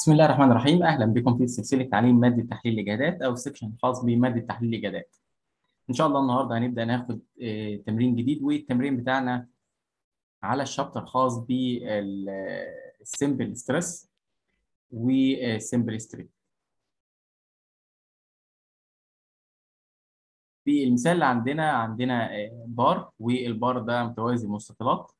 بسم الله الرحمن الرحيم. اهلا بكم في سلسله تعليم ماده تحليل الاجهادات او السكشن الخاص بماده تحليل الاجهادات. ان شاء الله النهارده هنبدا ناخد تمرين جديد، والتمرين بتاعنا على الشابتر الخاص بالسمبل ستريس والسمبل ستريس. في المثال اللي عندنا بار، والبار ده متوازي مستطيلات،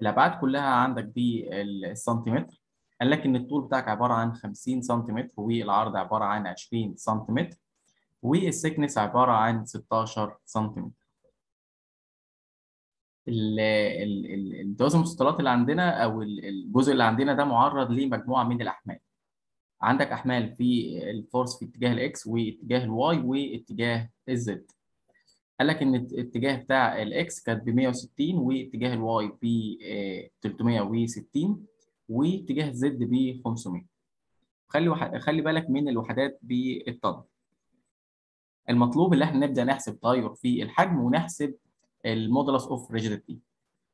الابعاد كلها عندك بالسنتيمتر، قال لك ان الطول بتاعك عباره عن 50 سم، والعرض عباره عن 20 سم، والسكنس عباره عن 16 سم. التوازي المستطيلات اللي عندنا او الجزء اللي عندنا ده معرض لمجموعه من الاحمال. عندك احمال في الفورس في اتجاه الاكس واتجاه الواي واتجاه الزد. قال لك ان الاتجاه بتاع الاكس كانت ب 160، واتجاه الواي ب 360، واتجاه زد ب 500. خلي بالك من الوحدات بالطن. المطلوب ان احنا نبدا نحسب تغير في الحجم، ونحسب المودولس اوف ريجيديتي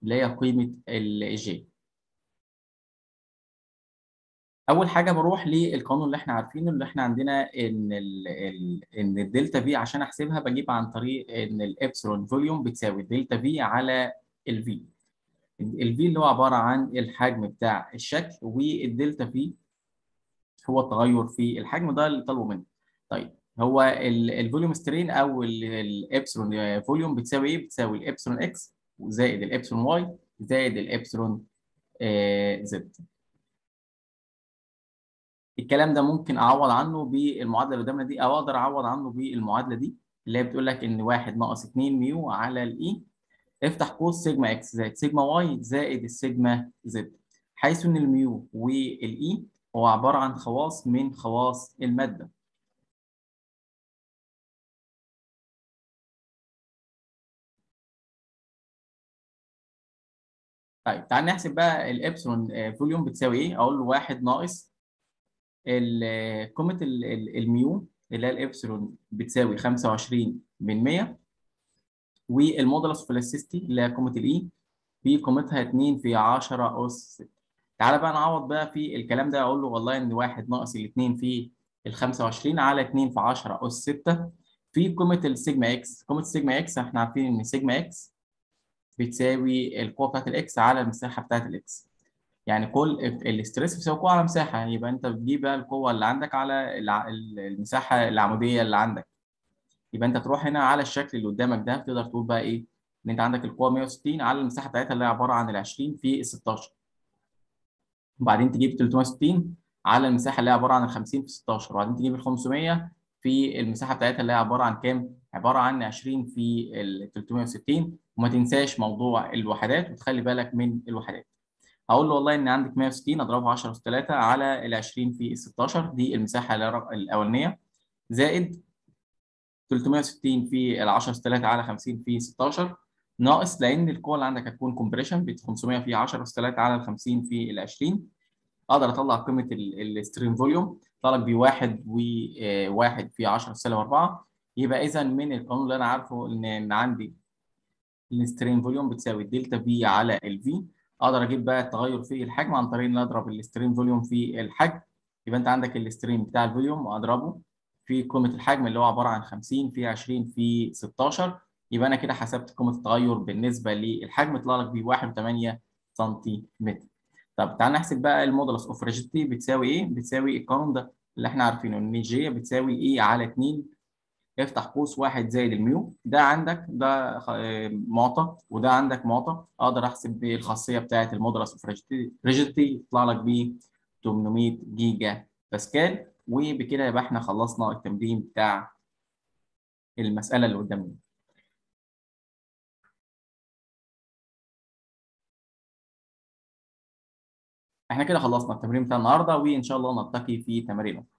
اللي هي قيمه الجي. اول حاجه بروح للقانون اللي احنا عارفينه، اللي احنا عندنا ان الدلتا في عشان احسبها بجيب عن طريق ان الابسلون فوليوم بتساوي دلتا في على الفي. الفي اللي هو عباره عن الحجم بتاع الشكل، والدلتا في هو التغير في الحجم ده اللي طالبه منه. طيب هو الفوليوم سترين او الابسلون فوليوم بتساوي ايه؟ بتساوي الابسلون اكس زائد الابسلون واي زائد الابسلون زد. الكلام ده ممكن اعوض عنه بالمعادله اللي قدامنا دي، او اقدر اعوض عنه بالمعادله دي اللي هي بتقول لك ان 1 ناقص 2 ميو على الاي، افتح قوس سيجما اكس زائد سيجما واي زائد السيجما زد، حيث ان الميو والاي هو عباره عن خواص من خواص الماده. طيب تعال نحسب بقى الابسلون فوليوم بتساوي ايه؟ اقول له 1 ناقص قيمه الميو اللي هي الابسلون بتساوي 25%، والمودولس فلاستيستي اللي هي قيمه الاي في قيمتها 2/10 أس 6. تعالى بقى نعوض بقى في الكلام ده، اقول له والله ان 1 ناقص ال 2 في ال 25 على 2/10 أس 6 في قيمه السيجما اكس. قيمه السيجما اكس احنا عارفين ان سيجما اكس بتساوي القوه بتاعت الاكس على المساحه بتاعت الاكس، يعني كل الاستريس بتساوي قوه على مساحه، يبقى انت بتجيب بقى القوه اللي عندك على المساحه العموديه اللي عندك. يبقى انت تروح هنا على الشكل اللي قدامك ده، تقدر تقول بقى ايه؟ ان انت عندك القوه 160 على المساحه بتاعتها اللي هي عباره عن ال 20 في ال 16. وبعدين تجيب 360 على المساحه اللي هي عباره عن ال 50 في 16، وبعدين تجيب ال 500 في المساحه بتاعتها اللي هي عباره عن كام؟ عباره عن 20 في ال 360. وما تنساش موضوع الوحدات، وتخلي بالك من الوحدات. هقول له والله ان عندك 160 اضربه 10³ على ال 20 في ال 16، دي المساحه الاولانيه، زائد 360 في ال 10³ على 50 في 16، ناقص لان القوه اللي عندك هتكون كومبريشن ب 500 في 10³ على ال 50 في ال 20. اقدر اطلع قيمه الستريم فوليوم، طلع ب 1 في 10⁴. يبقى اذا من القانون اللي انا عارفه ان عندي الستريم فوليوم بتساوي دلتا بي على الفي. اقدر اجيب بقى التغير في الحجم عن طريق ان اضرب الستريم فوليوم في الحجم. يبقى انت عندك الستريم بتاع الفوليوم واضربه في قيمة الحجم اللي هو عبارة عن 50 في 20 في 16، يبقى أنا كده حسبت قيمة التغير بالنسبة للحجم، طلع لك ب 1.8 سنتيمتر. طب تعال نحسب بقى المودولس أوف ريجيديتي بتساوي إيه؟ بتساوي القانون ده اللي إحنا عارفينه، إن جي بتساوي إيه على 2، افتح قوس 1 زائد الميو. ده عندك ده معطى وده عندك معطى، أقدر أحسب بالخاصية بتاعة المودولس أوف ريجيديتي، طلع لك ب 800 جيجا باسكال. وبكده يبقى احنا خلصنا التمرين بتاع المسألة اللي قدامنا. احنا كده خلصنا التمرين بتاع النهارده، وان شاء الله نلتقي في تمارينه.